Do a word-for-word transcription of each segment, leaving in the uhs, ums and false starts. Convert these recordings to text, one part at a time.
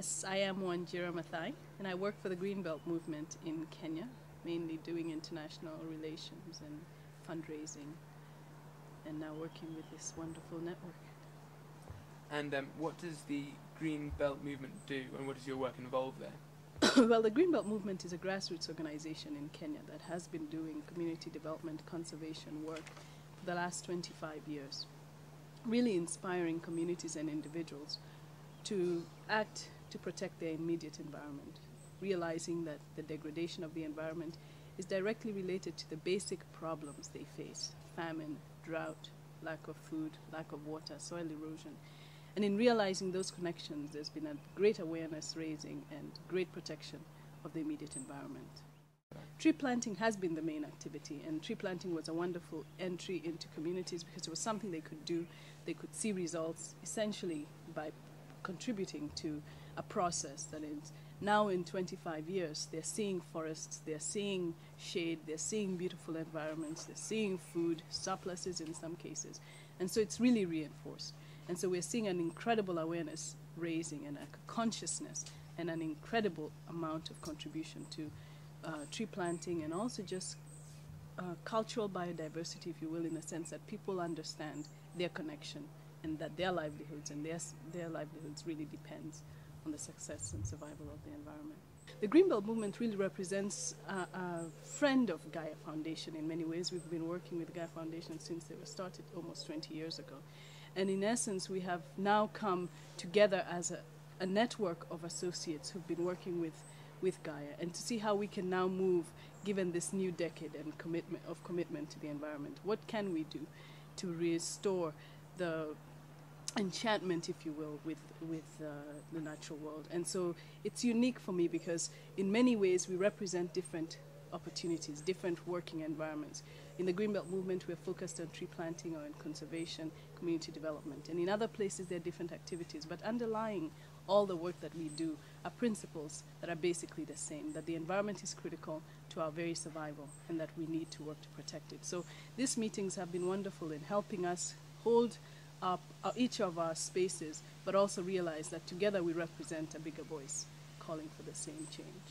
Yes, I am Wanjira Mathai, and I work for the Green Belt Movement in Kenya, mainly doing international relations and fundraising, and now working with this wonderful network. And um, what does the Green Belt Movement do, and what does your work involve there? Well, the Green Belt Movement is a grassroots organization in Kenya that has been doing community development conservation work for the last twenty-five years, really inspiring communities and individuals to act to protect their immediate environment, realizing that the degradation of the environment is directly related to the basic problems they face: famine, drought, lack of food, lack of water, soil erosion. And in realizing those connections, there's been a great awareness raising and great protection of the immediate environment. Tree planting has been the main activity, and tree planting was a wonderful entry into communities because it was something they could do. They could see results essentially by contributing to a process that is now in twenty-five years. They're seeing forests, they're seeing shade, they're seeing beautiful environments, they're seeing food surpluses in some cases. And so it's really reinforced. And so we're seeing an incredible awareness raising and a consciousness and an incredible amount of contribution to uh, tree planting, and also just uh, cultural biodiversity, if you will, in the sense that people understand their connection and that their livelihoods and their, their livelihoods really depends on the success and survival of the environment. The Green Belt Movement really represents a, a friend of Gaia Foundation in many ways. We've been working with Gaia Foundation since they were started almost twenty years ago. And in essence, we have now come together as a, a network of associates who've been working with, with Gaia, and to see how we can now move, given this new decade and commitment of commitment to the environment. What can we do to restore the enchantment, if you will, with with uh, the natural world? And so it's unique for me because in many ways we represent different opportunities, different working environments. In the Green Belt Movement, we're focused on tree planting or on conservation, community development, and in other places there are different activities, but underlying all the work that we do are principles that are basically the same, that the environment is critical to our very survival and that we need to work to protect it. So these meetings have been wonderful in helping us hold up our, each of our spaces, but also realize that together we represent a bigger voice calling for the same change.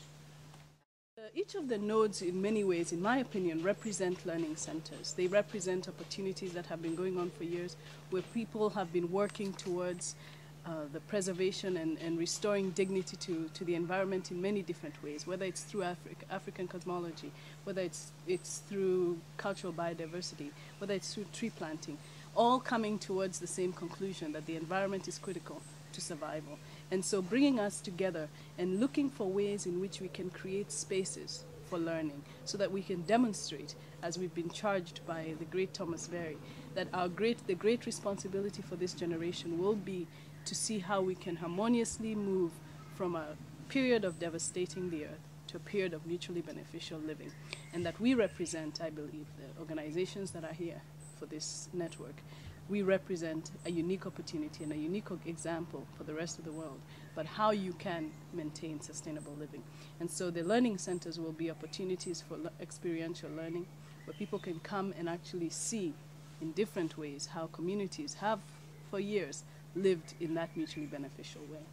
Each of the nodes, in many ways, in my opinion, represent learning centers. They represent opportunities that have been going on for years, where people have been working towards uh, the preservation and, and restoring dignity to, to the environment in many different ways, whether it's through Afri- African cosmology, whether it's, it's through cultural biodiversity, whether it's through tree planting, all coming towards the same conclusion that the environment is critical to survival. And so bringing us together and looking for ways in which we can create spaces for learning so that we can demonstrate, as we've been charged by the great Thomas Berry, that our great, the great responsibility for this generation will be to see how we can harmoniously move from a period of devastating the earth to a period of mutually beneficial living. And that we represent, I believe, the organizations that are here for this network, we represent a unique opportunity and a unique example for the rest of the world, but how you can maintain sustainable living. And so the learning centers will be opportunities for experiential learning, where people can come and actually see in different ways how communities have for years lived in that mutually beneficial way.